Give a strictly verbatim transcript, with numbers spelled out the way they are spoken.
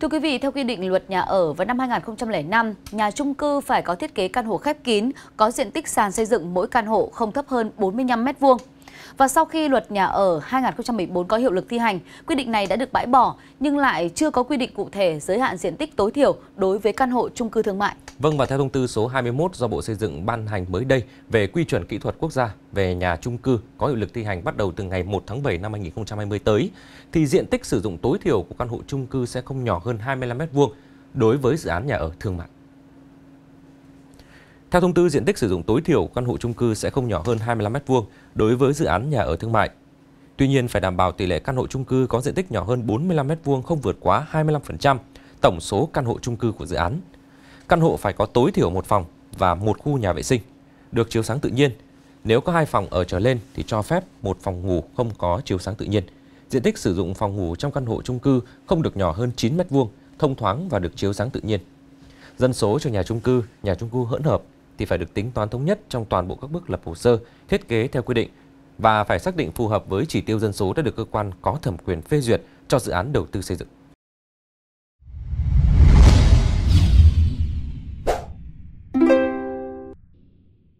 Thưa quý vị, theo quy định luật nhà ở vào năm hai nghìn không trăm lẻ năm, nhà chung cư phải có thiết kế căn hộ khép kín, có diện tích sàn xây dựng mỗi căn hộ không thấp hơn bốn mươi lăm mét vuông. Và sau khi luật nhà ở hai nghìn không trăm mười bốn có hiệu lực thi hành, quy định này đã được bãi bỏ nhưng lại chưa có quy định cụ thể giới hạn diện tích tối thiểu đối với căn hộ chung cư thương mại. Vâng, và theo thông tư số hai mươi mốt do Bộ Xây dựng ban hành mới đây về quy chuẩn kỹ thuật quốc gia về nhà chung cư có hiệu lực thi hành bắt đầu từ ngày một tháng bảy năm hai nghìn không trăm hai mươi tới, thì diện tích sử dụng tối thiểu của căn hộ chung cư sẽ không nhỏ hơn hai mươi lăm mét vuông đối với dự án nhà ở thương mại. Theo thông tư, diện tích sử dụng tối thiểu căn hộ chung cư sẽ không nhỏ hơn hai mươi lăm mét vuông đối với dự án nhà ở thương mại. Tuy nhiên, phải đảm bảo tỷ lệ căn hộ chung cư có diện tích nhỏ hơn bốn mươi lăm mét vuông không vượt quá hai mươi lăm phần trăm tổng số căn hộ chung cư của dự án. Căn hộ phải có tối thiểu một phòng và một khu nhà vệ sinh, được chiếu sáng tự nhiên. Nếu có hai phòng ở trở lên thì cho phép một phòng ngủ không có chiếu sáng tự nhiên. Diện tích sử dụng phòng ngủ trong căn hộ chung cư không được nhỏ hơn chín mét vuông, thông thoáng và được chiếu sáng tự nhiên. Dân số cho nhà chung cư, nhà chung cư hỗn hợp thì phải được tính toán thống nhất trong toàn bộ các bước lập hồ sơ, thiết kế theo quy định và phải xác định phù hợp với chỉ tiêu dân số đã được cơ quan có thẩm quyền phê duyệt cho dự án đầu tư xây dựng.